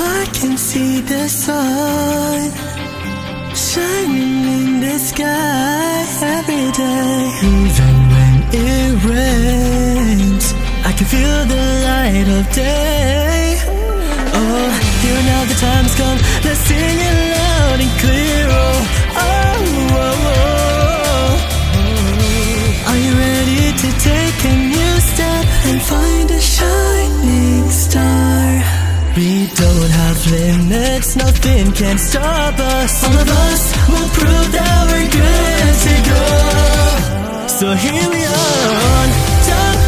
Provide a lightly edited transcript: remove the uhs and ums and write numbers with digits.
I can see the sun shining in the sky every day. Even when it rains, I can feel the light of day. Oh, here now the time has come, let's sing it loud and clear. Oh, oh, oh, oh. Are you ready to take a new step and find a shining star? We don't have limits, nothing can stop us. All of us will prove that we're good to go. So here we are on top.